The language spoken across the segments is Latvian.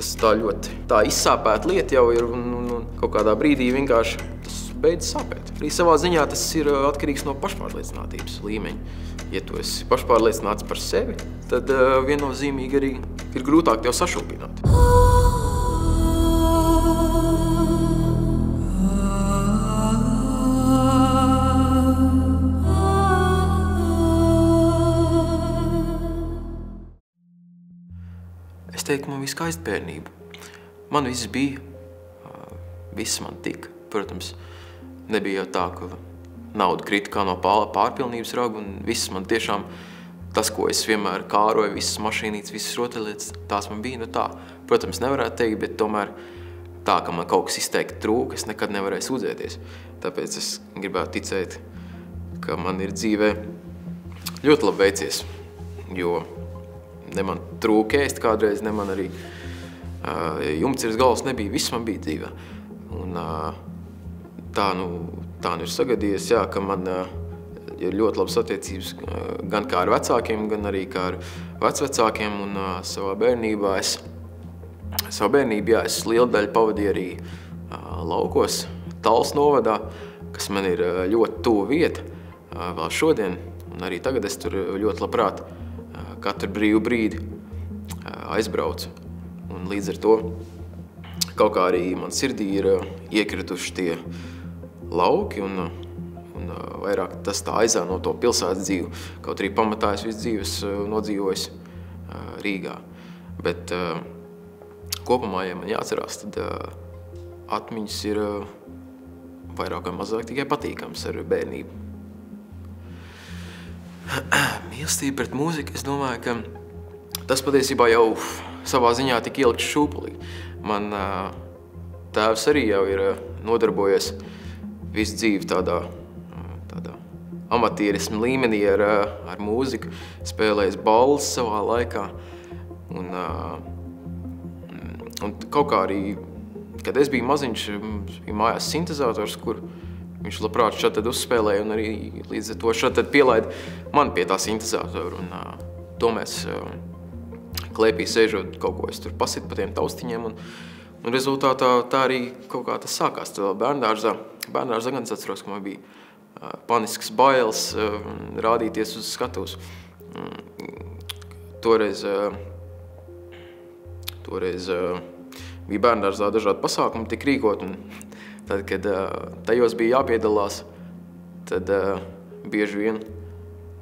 Tas tā ļoti izsāpēta lieta jau ir un kaut kādā brīdī vienkārši tas beidz sāpēt. Arī savā ziņā tas ir atkarīgs no pašpārliecinātības līmeņa. Ja tu esi pašpārliecināts par sevi, tad viennozīmīgi arī ir grūtāk tev sašūpināt. Es teiktu, man bija skaista bērnība. Man viss bija, viss man tika. Protams, nebija jau tā, ka nauda krita kā no pārpilnības raga, un viss man tiešām, tas, ko es vienmēr kāroju, visas mašīnītes, visas rotaļlietas, tās man bija, tā. Protams, nevarētu teikt, bet tomēr tā, ka man kaut kas izteikti trūka, es nekad nevarēju sūdzēties. Tāpēc es gribētu ticēt, ka man ir dzīvē ļoti labi veicies, jo ne man trūka ēst kādreiz, ne man arī jumts ir uz galvas nebija, viss man bija dzīvē. Un tā nu ir sagadījies, jā, ka man ir ļoti labas attiecības gan kā ar vecākiem, gan arī kā ar vecvecākiem. Un savā bērnībā es lielu daļu pavadīju arī laukos, Tals novadā, kas man ir ļoti tuva vieta vēl šodien. Un arī tagad es tur ļoti labprāt katru brīvu brīdi aizbraucu. Un līdz ar to kaut kā arī man sirdī ir iekrituši tie lauki un vairāk tas tā aizēno to pilsētas dzīvi. Kaut arī pamatā es visu dzīves nodzīvojis Rīgā. Bet kopumā, ja man jāatcerās, tad atmiņas ir vairāk vai mazāk tikai patīkams ar bērnību. Mīlestība pret mūziku, es domāju, ka tas patiesībā jau savā ziņā tik ielikt šūpulī. Man tēvs arī jau ir nodarbojies visu dzīvi tādā amatierismu līmenī ar mūziku, spēlējis balles savā laikā. Un kaut kā arī, kad es biju maziņš, bija mājās sintezators, kur viņš labprāt šeit tad uzspēlēja un arī līdz ar to šeit tad pielaida man pie tā sintezatora. Un to mēs klēpī sēžot, kaut ko es tur pasitu pa tiem taustiņiem. Un rezultātā tā arī kaut kā tas sākās bērndārzā. Bērndārzā gan es atceros, ka man bija panisks bailes rādīties uz skatuves. Toreiz bija bērndārzā dažādi pasākumi tik rīkot, un tad, kad tajos bija jāpiedalās, tad bieži vien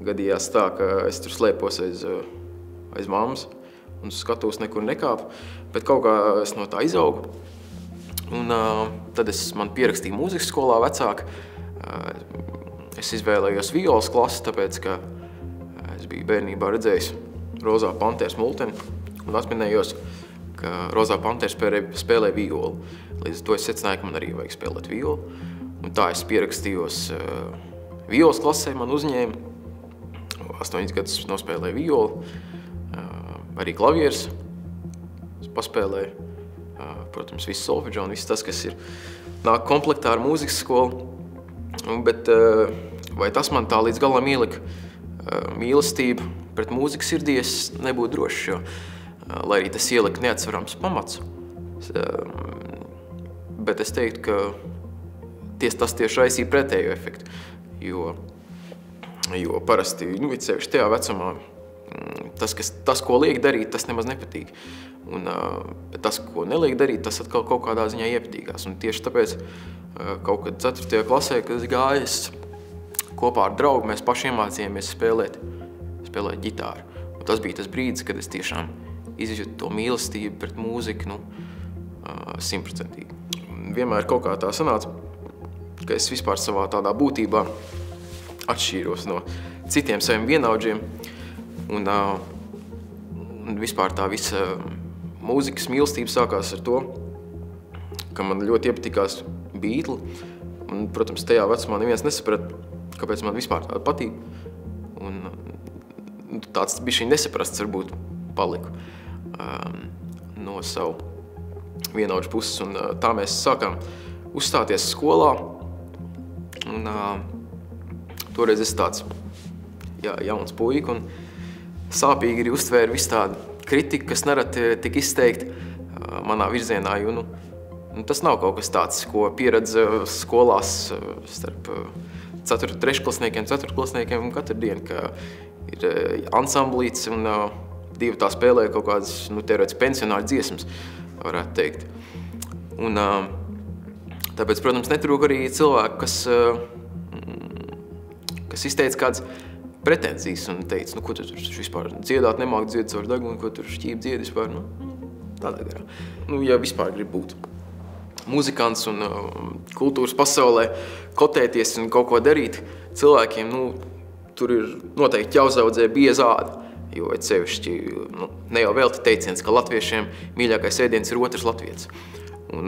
gadījās tā, ka es tur slēpos aiz mammas un skatos nekur nekāpu, bet kaut kā es no tā izaugu. Un tad man pierakstīja mūzikas skolā vecāki. Es izvēlējos violas klasi, tāpēc, ka es biju bērnībā redzējis Rozā Pantērs multeni un atminējos, ka Rozā Pantērs spēlē violu. Līdz to es secināju, ka man arī vajag spēlēt violu. Un tā es pierakstījos violas klasē, man uzņēma. 8 gadus nospēlēju violu, arī klavieres paspēlēju. Protams, viss solfedžo un viss tas, kas ir nāk komplektā ar mūzikas skolu. Bet vai tas man tā līdz galam ielika mīlestību pret mūzikas sirdī, es nebūtu drošs, jo, lai arī tas ielika neatsverams pamats. Bet es teiktu, ka tas tieši raisīja pretējo efektu, jo parasti, nu, it sevišķi tajā vecumā, tas, ko liek darīt, tas nemaz nepatīk. Un tas, ko neliek darīt, tas atkal kaut kādā ziņā iepatīkās. Un tieši tāpēc kaut kad 4. klasē, kad es gāju, kopā ar draugu mēs paši iemācījāmies spēlēt ģitāru. Un tas bija tas brīdis, kad es tiešām izjūtu to mīlestību pret mūziku, nu, 100%. Vienmēr kaut kā tā sanāca, ka es vispār savā tādā būtībā atšķīros no citiem saviem vienaudžiem. Un vispār tā visa mūzikas mīlestība sākās ar to, ka man ļoti iepatikās Beatles. Un, protams, tajā vecumā neviens nesaprata, kāpēc man vispār tāda patīk. Un tāds bišķi nesaprasts varbūt paliku no savu vienaudžu puses. Un tā mēs sākām uzstāties skolā. Un toreiz es tāds jauns puika un sāpīgi arī uztvēru visu tādu kritiku, kas nerad tik izteikti manā virzienā. Tas nav kaut kas tāds, ko pieredze skolās starp 4. trešklasniekiem, 4. klasniekiem katru dienu, ka ir ansamblīts un divi tā spēlē kaut kādas, teorētiski pensionāri dziesmas, varētu teikt. Un tāpēc, protams, netrūka arī cilvēku, kas izteica kādas pretenzijas un teica, ko tu tur vispār dziedāt, nemāk dziedāt caur degunu, ko tur šķīp dziedi vispār, tādā garā. Ja vispār grib būt muzikants un kultūras pasaulē, kotēties un kaut ko darīt, cilvēkiem, tur ir noteikti jāuzaudzē bieza āda. Jo sevišķi, ne jau vēl te teiciens, ka latviešiem mīļākais ēdiens ir otrs latvietis. Un,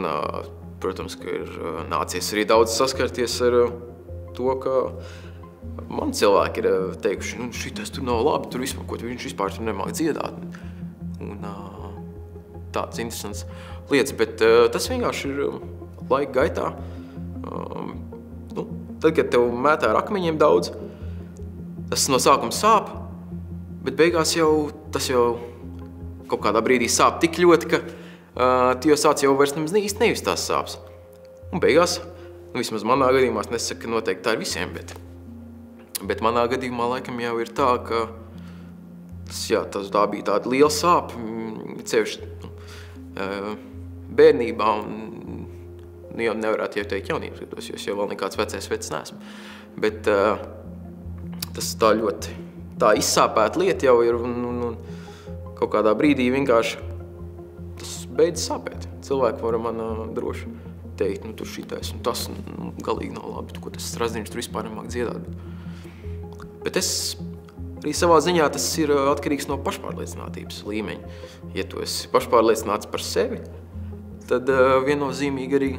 protams, ka ir nācies arī daudz saskarties ar to, ka man cilvēki ir teikuši, šitas tur nav labi, tur vispār, ko viņš vispār tur nemāk dziedāt. Un tāds interesants lietas, bet tas vienkārši ir laika gaitā. Tad, kad tev mētā ar akmeņiem daudz, tas no sākuma sāp, bet beigās tas jau kaut kādā brīdī sāp tik ļoti, ka tu jau sāc vairs īsti nevis tās sāpes. Un beigās, vismaz manā gadījumā, es nesaku, ka noteikti tā ir visiem, bet manā gadījumā laikam jau ir tā, ka tā bija tāda liela sāpe, sevišķi bērnībā un jau nevarētu teikt jaunības gados, jo es jau vēl nekāds vecs neesmu. Bet tas tā ļoti tā izsāpēta lieta jau ir, un kaut kādā brīdī vienkārši tas beidz sāpēt. Cilvēki var man droši teikt, tur šitais un tas galīgi nav labi, ko tas Strazdiņš tur vispār nemāk dziedāt. Bet es arī savā ziņā tas ir atkarīgs no pašpārliecinātības līmeņa. Ja tu esi pašpārliecināts par sevi, tad viennozīmīgi arī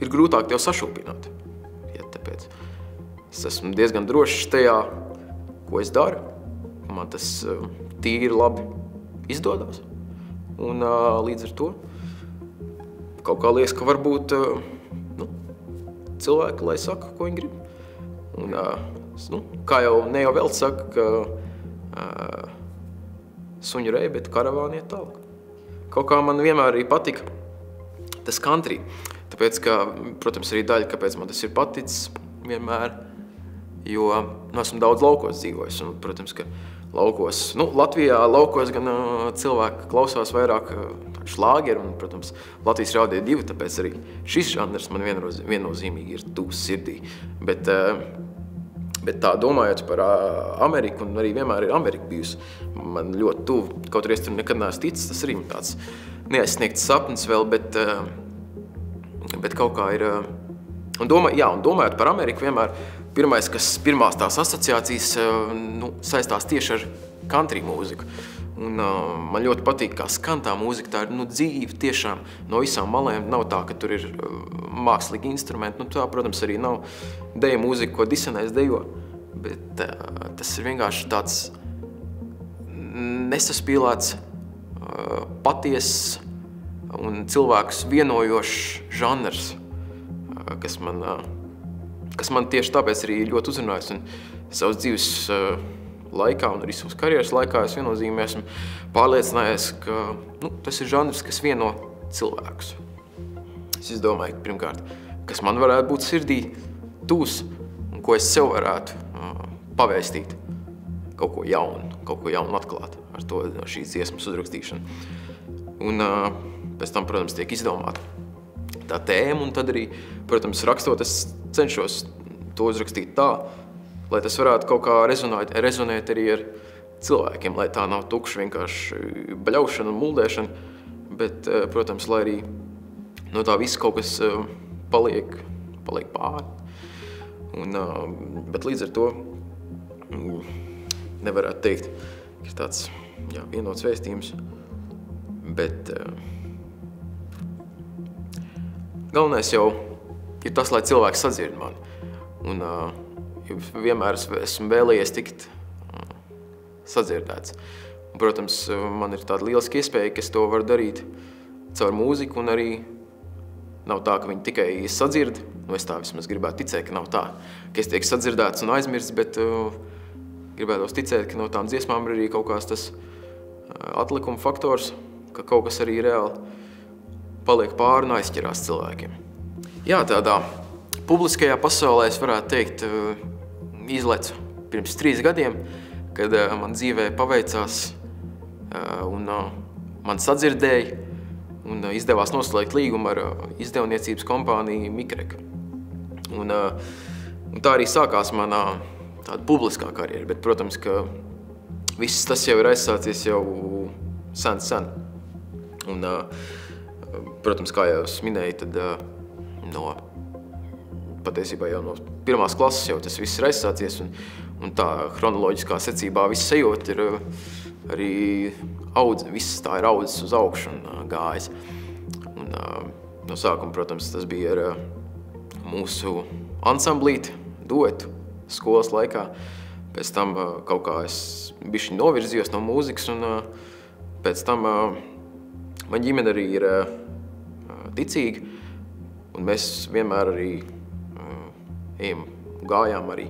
ir grūtāk tev sašūpināt. Tāpēc es esmu diezgan drošs tajā, ko es daru. Man tas tīri labi izdodas. Un līdz ar to kaut kā liekas, ka varbūt cilvēki, lai saka, ko viņi grib. Un kā jau ne jau vēl saka, ka suņu rei, bet karavāni iet tālāk. Kaut kā man vienmēr arī patika tas country. Tāpēc, ka, protams, arī daļa, kāpēc man tas ir paticis vienmēr, jo esmu daudz laukos dzīvojis. Un, protams, ka laukos, Latvijā laukos gan cilvēki klausās vairāk šlāgeri, un, protams, Latvijas Radio 2, tāpēc arī šis žanrs man viennozīmīgi ir tūs sirdī. Bet tā domājot par Ameriku, un arī vienmēr ir Amerika bijusi man ļoti tuvu, kaut arī es tur nekad neesmu ticis, tas arī tāds neaizsniegts sapnis vēl, bet kaut kā ir. Un domājot par Ameriku, vienmēr pirmās tās asociācijas saistās tieši ar country mūziku. Un man ļoti patīk, kā skan tā mūzika, tā ir dzīve tiešām no visām malēm. Nav tā, ka tur ir mākslīgi instrumenti, tā, protams, arī nav deja mūzika, ko disenēs dejo, bet tas ir vienkārši tāds nesaspīlēts, patiess un cilvēkus vienojošs žanrs, kas man tieši tāpēc arī ļoti uzrunājas un savas dzīves laikā un arī savas karjeras laikā es viennozīmē esmu pārliecinājies, ka tas ir žanrs, kas vieno cilvēkus. Es izdomāju, pirmkārt, kas man varētu būt sirdī tūs un ko es sev varētu pavēstīt, kaut ko jaunu atklāt ar to šīs dziesmas uzrakstīšanu. Un pēc tam, protams, tiek izdomāta tā tēma un tad arī, protams, rakstot, es cenšos to uzrakstīt tā, lai tas varētu kaut kā rezonēt arī ar cilvēkiem, lai tā nav tukša vienkārši bļaušana un muldēšana, bet, protams, lai arī no tā viss kaut kas paliek pāri. Bet līdz ar to nevarētu teikt, ka ir tāds vienots vēstījums, bet galvenais jau ir tas, lai cilvēks sadzird mani. Un vienmēr esmu vēlējies tikt sadzirdēts. Un, protams, man ir tāda lieliska iespēja, ka es to varu darīt caur mūziku, un arī nav tā, ka viņi tikai sadzird. Es tā vismaz gribētu ticēt, ka nav tā, ka es tiek sadzirdēts un aizmirsts, bet gribētos ticēt, ka no tām dziesmām ir arī kaut kāds tas atlikuma faktors, ka kaut kas arī reāli paliek pāri un aizķerās cilvēkiem. Jā, tādā publiskajā pasaulē, es varētu teikt, izlecu pirms 3 gadiem, kad man dzīvē paveicās un man sadzirdēja un izdevās noslēgt līgumu ar izdevniecības kompāniju Mikreka. Un tā arī sākās manā tāda publiskā karjera, bet, protams, ka viss tas jau ir aizsācies jau sen. Un, protams, kā jau es minēju, tad patiesībā jau no 1. klases jau tas viss ir aizsācies, un tā chronoloģiskā secībā viss ejot ir arī audzes, viss tā ir audzes uz augšu un gājas. Un no sākuma, protams, tas bija ar mūsu ansamblīti, duetu skolas laikā. Pēc tam kaut kā es bišķi novirzījos no mūzikas, un pēc tam man ģimene arī ir ticīga, un mēs vienmēr arī gājām arī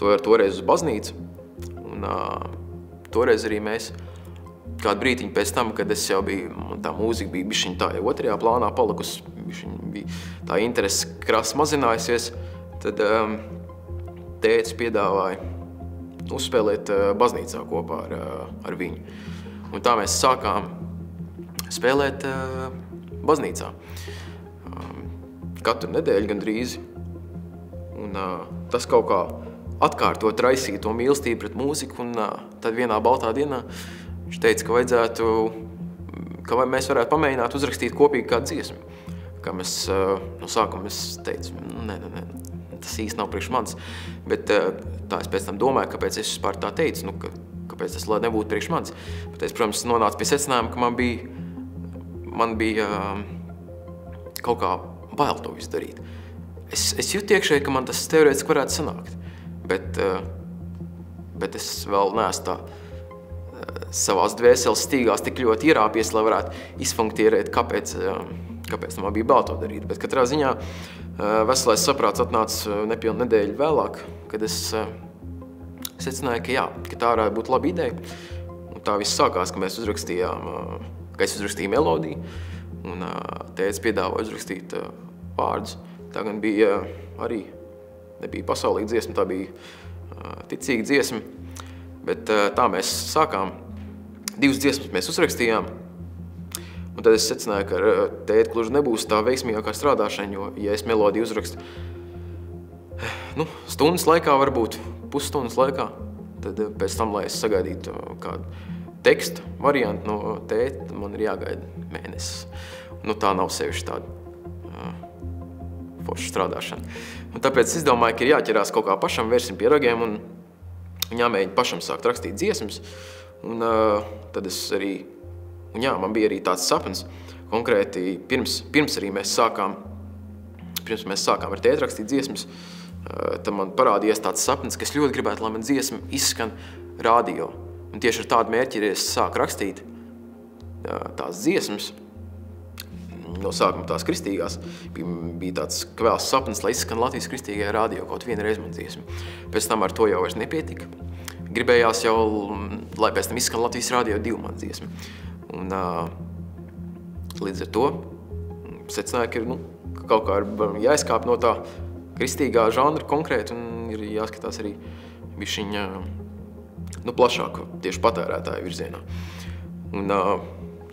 toreiz uz baznīcu, un toreiz arī mēs kādu brītiņu pēc tam, kad es jau biju, un tā mūzika bija bišķiņ tā jau 2. plānā palikusi, bišķiņ bija tā interese krasa mazinājusies, tad tētis piedāvāja uzspēlēt baznīcā kopā ar viņu. Un tā mēs sākām spēlēt baznīcā. Katru nedēļu gandrīz. Un tas kaut kā atkārtot raisīja to mīlestību pret mūziku, un tad vienā baltā dienā viņš teica, ka vajadzētu, ka mēs varētu pamēģināt uzrakstīt kopīgi kādu dziesmu. Kā mēs, no sākuma es teicu, nē, tas īsti nav priekš manis, bet tā es pēc tam domāju, kāpēc es vispār tā teicu, nu, kāpēc tas nebūtu priekš manis. Bet es, protams, nonācu pie secinājuma, ka man bija kaut kā bail to visu darīt. Es jūtu iekšēji, ka man tas teorētiski varētu sanākt, bet es vēl neesmu tā savās dvēseles stīgās tik ļoti ierāpies, lai varētu izfunkcionēt, kāpēc man bija bail to darīt. Bet katrā ziņā veselais saprāts atnāca nepilnu nedēļu vēlāk, kad es secināju, ka jā, ka tā varētu būt laba ideja. Un tā viss sākās, ka es uzrakstīju melodiju, un tētis piedāvāja uzrakstīt vārdus. Tā gan bija arī, nebija pasaulīga dziesma, tā bija ticīga dziesma, bet tā mēs sākām. 2 dziesmas mēs uzrakstījām. Un tad es secināju, ka tēti gluži nebūs tā veiksmīgākā strādāšana, jo, ja es melodiju uzrakstu, nu, stundas laikā varbūt, pusstundas laikā, tad pēc tam, lai es sagaidītu kādu tekstu variantu no tēta, man ir jāgaida mēnesis. Nu, tā nav sevišķi tāda forša strādāšana. Un tāpēc es domāju, ka ir jāķerās kaut kā pašam, vērsim pie ragiem un jāmēģina pašam sākt rakstīt dziesmas. Un tad es arī... Un jā, man bija arī tāds sapnis, konkrēti pirms arī mēs sākām ar tēti rakstīt dziesmas, tad man parādījās tāds sapnis, ka es ļoti gribētu, lai man dziesma izskan radio. Un tieši ar tādu mērķi, ja es sāku rakstīt tās dziesmas, no sākuma tās kristīgās, bija tāds kvēls sapnis, lai izskan Latvijas kristīgajā radio kaut vienreiz man dziesma. Pēc tam ar to jau vairs nepietika. Gribējās jau, lai pēc tam izskan Latvijas radio 2 man dziesma. Un līdz ar to secināju, ka ir, nu, kaut kā jāizkāp no tā kristīgā žanra konkrēti un ir jāskatās arī bišķiņa, nu, plašāk tieši patērētāju virzienā. Un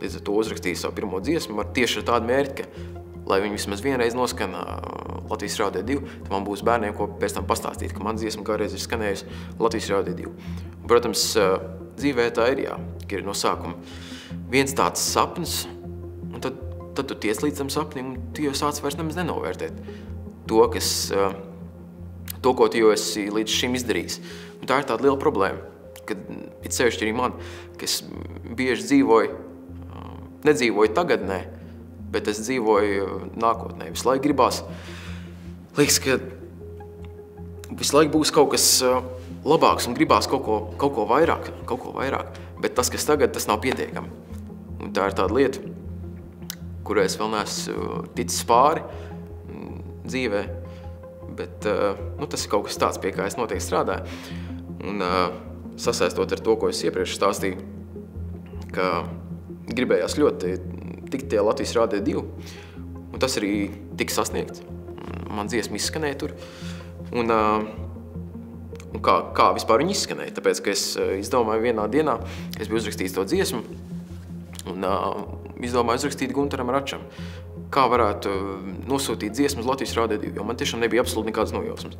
līdz ar to uzrakstīju savu 1. dziesmu tieši ar tādu mērķi, ka, lai viņi vismaz vienreiz noskanā Latvijas Radio 2, tad man būs bērniem, ko pēc tam pastāstīt, ka man dziesma kādreiz ir skanējusi Latvijas Radio 2. Un, protams, dzīvē tā ir, jā, ka ir no sākuma viens tāds sapnis, un tad tu tiec līdz tam sapnim, un tu jau sāc vairs nemaz nenovērtēt to, ko tu jau esi līdz šim izdarījis. Un tā ir tāda liela problēma, kad it sevišķi arī man, ka es bieži nedzīvoju tagadnē, bet es dzīvoju nākotnē. Visu laiku gribās, liekas, ka visu laiku būs kaut kas labāks un gribās kaut ko vairāk, bet tas, kas tagad, tas nav pietiekami. Un tā ir tāda lieta, kurai es vēl neesmu ticis pāri dzīvē, bet nu, tas ir kaut kas tāds, pie kā es noteikti strādāju. Un sasaistot ar to, ko es iepriekš stāstīju, ka gribējās ļoti tikt tie Latvijas Radio 2, un tas arī tika sasniegts. Man dziesma izskanēja tur, un kā vispār viņa izskanēja, tāpēc, ka es domāju vienā dienā, es biju uzrakstījis to dziesmu, un izdomāju uzrakstīt Guntaram Račam, kā varētu nosūtīt dziesmu uz Latvijas Radio 2, jo man tiešām nebija absolūti nekādas nojausmas.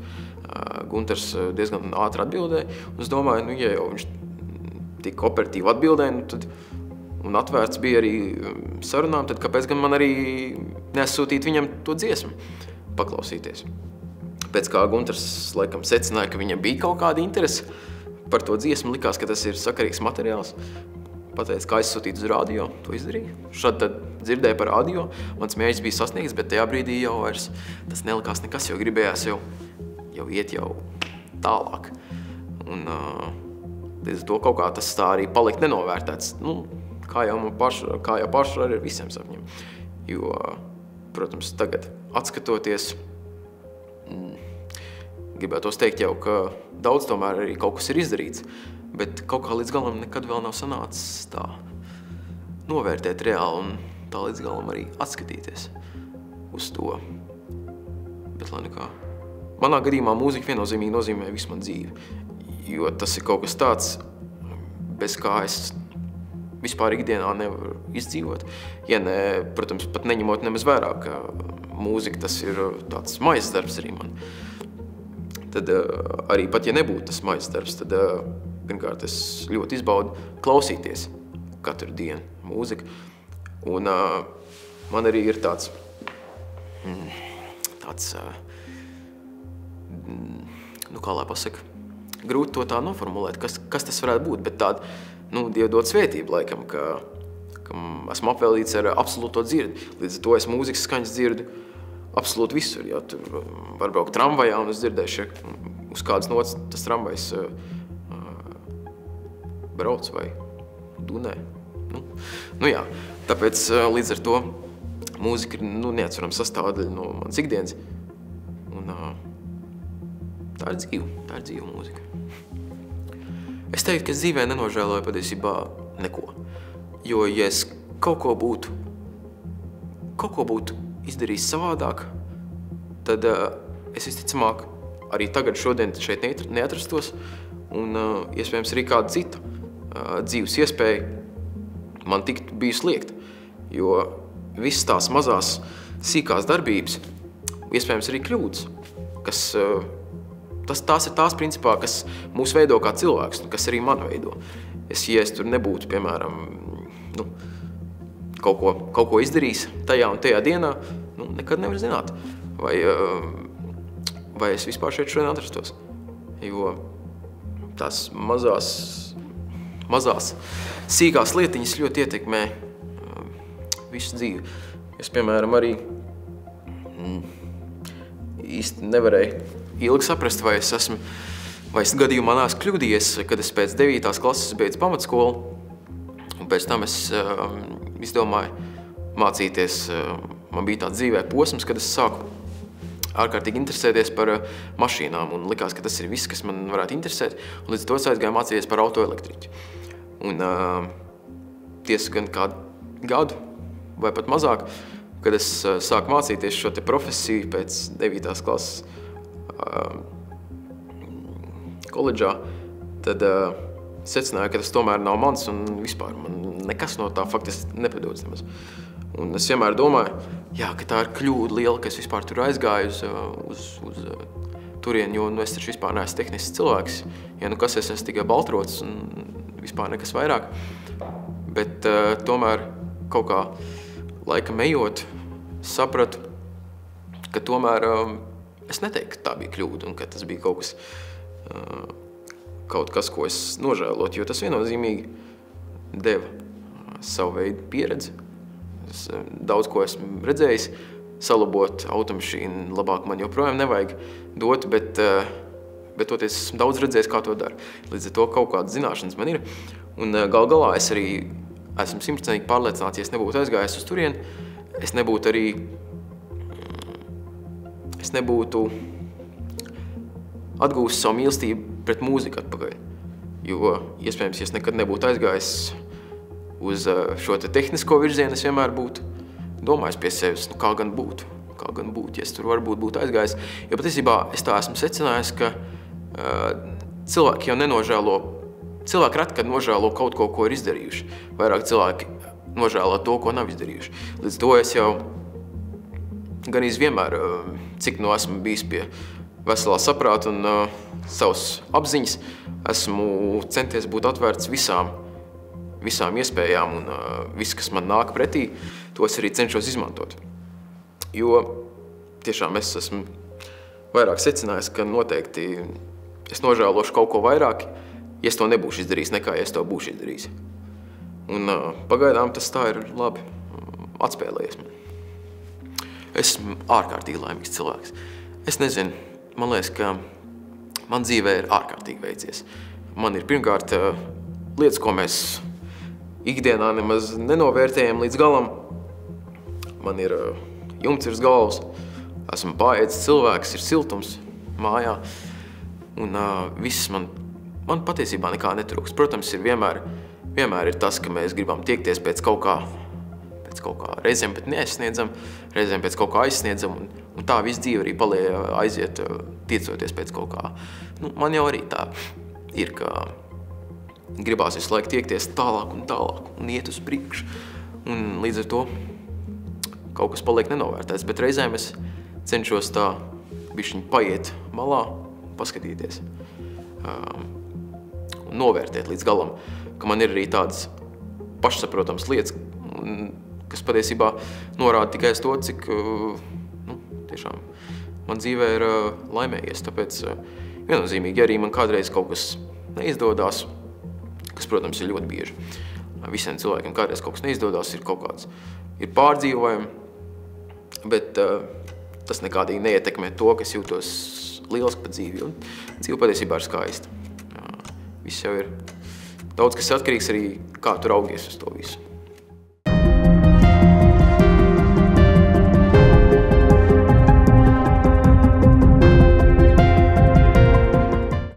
Guntars diezgan ātri atbildēja, un es domāju, ja jau viņš tik operatīvi atbildēja, un atvērts bija arī sarunām, tad kāpēc gan man arī nesūtīt viņam to dziesmu paklausīties. Pēc kā Guntars laikam secināja, ka viņam bija kaut kāda interese par to dziesmu, likās, ka tas ir sakarīgs materiāls. Pateica, kā aizsūtīt uz radio, to izdarīju. Šādi tad dzirdēju par radio, mans mērķis bija sasniegts, bet tajā brīdī jau vairs tas nelikās nekas, jo gribējās jau iet jau tālāk. Un līdz to kaut kā tas tā arī palikt nenovērtēts, nu, kā jau pašu arī ar visiem sapņiem. Jo, protams, tagad atskatoties, gribētos teikt jau, ka daudz tomēr arī kaut kas ir izdarīts, bet kaut kā līdz galam nekad vēl nav sanācis tā novērtēt reāli un tā līdz galam arī atskatīties uz to. Bet lai nekā. Manā gadījumā mūzika viennozīmīgi nozīmē visu man dzīvi, jo tas ir kaut kas tāds, bez kā es vispār ikdienā nevaru izdzīvot. Ja ne, protams, pat neņemot nemaz vērā, ka mūzika tas ir tāds maizes darbs arī man. Tad arī pat, ja nebūtu tas maizes darbs, tad pirmkārt, es ļoti izbaudu klausīties katru dienu mūziku. Un man arī ir tāds nu, kā lai pasaka, grūti to tā noformulēt, kas tas varētu būt, bet tāda, nu, Dieva dod svētību laikam, ka esmu apvēlīts ar absolūto dzirdi. Līdz ar to es mūzikas skaņas dzirdu absolūti visur, ja tur var braukt tramvajā un es dzirdēšu, ja uz kādas notas tas tramvajs brauc vai dunē. Nu jā, tāpēc līdz ar to mūzika ir neatsverama sastāvdaļa no manas ikdienas. Un tā ir dzīva mūzika. Es teiktu, ka es dzīvē nenožēloju patiesībā neko. Jo, ja es kaut ko būtu izdarījis savādāk, tad es visticamāk arī tagad šodien šeit neatrastos un iespējams arī kāda cita dzīves iespēja man tikt bijusi liekta, jo visas tās mazās sīkās darbības, iespējams arī kļūdas, tās ir tās principā, kas mūs veido kā cilvēks, kas arī man veido. Ja es tur nebūtu, piemēram, nu, kaut ko izdarījis tajā un tajā dienā, nu, nekad nevar zināt, vai es vispār šeit šodien atrastos, jo tās mazās sīkās lietiņas ļoti ietekmē visu dzīvi. Es, piemēram, arī īsti nevarēju ilgi saprast, vai es gadījumā neesmu kļūdījies, kad es pēc 9. klases beidzu pamatskolu, un pēc tam es izdomāju mācīties. Man bija tāds dzīvē posms, kad es sāku ārkārtīgi interesēties par mašīnām, un likās, ka tas ir viss, kas man varētu interesēt, un līdz to es aizgāju mācīties par autoelektriķu. Un tiesa gan kādu gadu, vai pat mazāk, kad es sāku mācīties šo te profesiju pēc 9. klases koledžā, tad secināju, ka tas tomēr nav mans, un vispār man nekas no tā faktiski nepadodas nemaz. Un es vienmēr domāju, jā, ka tā ir kļūda liela, ka es vispār tur aizgāju uz turien, jo nu, es taču vispār neesmu tehnisks cilvēks. Ja nu kas es esmu tikai baltrots un vispār nekas vairāk. Bet tomēr kaut kā laikam ejot, sapratu, ka tomēr es neteiktu, ka tā bija kļūda un ka tas bija kaut kas, ko es nožēlotu, jo tas viennozīmīgi deva savu veidu pieredzi. Daudz ko esmu redzējis, salabot automašīnu labāk man joprojām nevajag dot, bet toties esmu daudz redzējis, kā to dara. Līdz ar to kaut kādas zināšanas man ir. Un galā es arī esmu 100% pārliecināts, ja es nebūtu aizgājis uz turien, es nebūtu atgūst savu mīlestību pret mūziku atpakaļ. Jo, iespējams, ja es nekad nebūtu aizgājis uz šo te tehnisko virzienu es vienmēr būtu domājis pie sevis, nu kā gan būtu, ja es tur varbūt būtu aizgājis. Jo patiesībā es tā esmu secinājis, ka cilvēki jau nenožēlo, cilvēki reti, kad nožēlo kaut ko, ko ir izdarījuši. Vairāk cilvēki nožēlo to, ko nav izdarījuši. Līdz to es jau ganīz vienmēr, cik no esmu bijis pie veselā saprāta un savas apziņas, esmu centies būt atvērts visām iespējām un viss, kas man nāk pretī, to es arī cenšos izmantot. Jo tiešām es esmu vairāk secinājis, ka noteikti es nožēlošu kaut ko vairāk, ja es to nebūšu izdarījis, nekā ja es to būšu izdarījis. Un pagaidām tas tā ir labi atspēlējies man. Esmu ārkārtīgi laimīgs cilvēks. Es nezinu, man liekas, ka man dzīvē ir ārkārtīgi veicies. Man ir pirmkārt lietas, ko mēs ikdienā nemaz nenovērtējam līdz galam. Man ir jumts virs galvas, esmu paēdis cilvēks, ir siltums mājā. Un viss man patiesībā nekā netrūks. Protams, ir vienmēr ir tas, ka mēs gribam tiekties pēc kaut kā, reizēm pēc neaizsniedzam, reizēm pēc kaut kā aizsniedzam, un tā viss dzīve arī paliek aiziet tiecoties pēc kaut kā. Nu, man jau arī tā ir, ka gribās visu laiku tiekties tālāk un tālāk, un iet uz priekšu, un līdz ar to kaut kas paliek nenovērtēts, bet reizēm es cenšos tā bišķiņ paiet malā, paskatīties, un novērtēt līdz galam, ka man ir arī tādas pašsaprotams lietas, kas patiesībā norāda tikai to, cik tiešām man dzīvē ir laimējies. Tāpēc viennozīmīgi arī man kādreiz kaut kas neizdodās, kas, protams, ir ļoti bieži. Visiem cilvēkiem kādreiz kaut kas neizdodās, ir kaut kāds pārdzīvojumi, bet tas nekādīgi neietekmē to, ka es jūtos liels par dzīvi, un dzīve patiesībā ir skaista. Viss jau ir. Daudz kas atkarīgs arī, kā tu raugies uz to visu.